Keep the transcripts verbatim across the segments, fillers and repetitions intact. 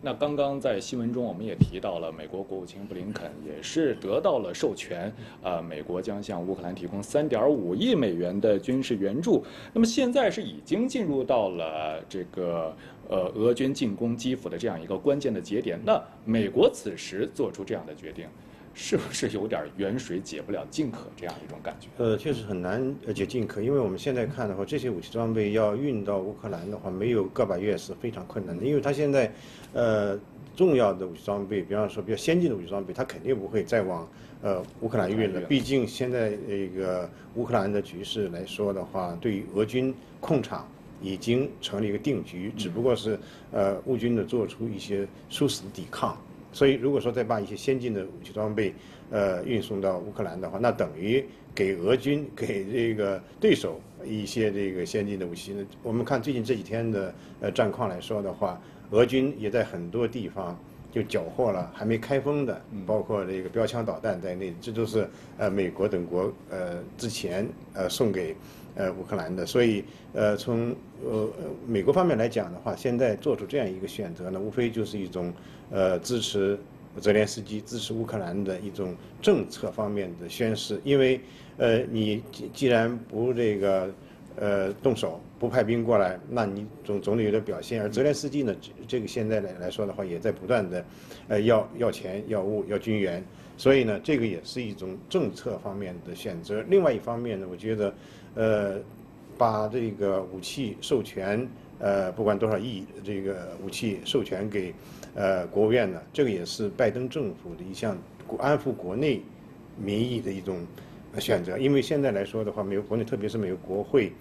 那刚刚在新闻中我们也提到了，美国国务卿布林肯也是得到了授权，呃，美国将向乌克兰提供 三点五亿美元的军事援助。那么现在是已经进入到了这个呃俄军进攻基辅的这样一个关键的节点。那美国此时做出这样的决定，是不是有点远水解不了近渴这样一种感觉？呃，确实很难解近渴，因为我们现在看的话，这些武器装备要运到乌克兰的话，没有个把月是非常困难的，因为它现在，呃，重要的武器装备，比方说比较先进的武器装备，它肯定不会再往呃乌克兰运了。毕竟现在这个乌克兰的局势来说的话，对于俄军控场已经成了一个定局，只不过是呃乌军呢做出一些殊死的抵抗。所以，如果说再把一些先进的武器装备，呃，运送到乌克兰的话，那等于给俄军、给这个对手一些这个先进的武器。我们看最近这几天的呃战况来说的话，俄军也在很多地方就缴获了还没开封的，包括这个标枪导弹在内，这都是呃美国等国呃之前呃送给呃乌克兰的。所以，呃，从呃美国方面来讲的话，现在做出这样一个选择呢，无非就是一种。呃，支持泽连斯基、支持乌克兰的一种政策方面的宣示，因为，呃，你既既然不这个，呃，动手不派兵过来，那你总总得有点表现。而泽连斯基呢，这个现在来来说的话，也在不断的，呃，要要钱、要物、要军援，所以呢，这个也是一种政策方面的选择。另外一方面呢，我觉得，呃，把这个武器授权，呃，不管多少亿这个武器授权给。呃，国务院呢，这个也是拜登政府的一项安抚国内民意的一种选择。因为现在来说的话，美国国内特别是美国国会，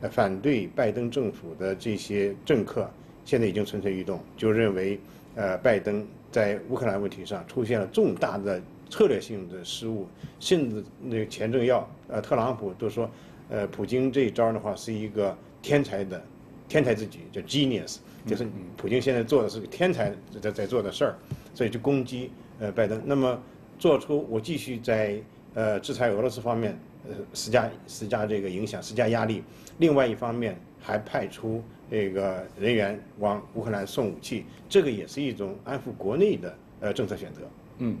呃，反对拜登政府的这些政客，现在已经蠢蠢欲动，就认为，呃，拜登在乌克兰问题上出现了重大的策略性的失误，甚至那个前政要，呃，特朗普都说，呃，普京这一招的话是一个天才的天才之举，叫 genius。就是普京现在做的是个天才在在做的事儿，所以就攻击呃拜登。那么做出我继续在呃制裁俄罗斯方面呃施加施加这个影响施加压力，另外一方面还派出这个人员往乌克兰送武器，这个也是一种安抚国内的呃政策选择。嗯。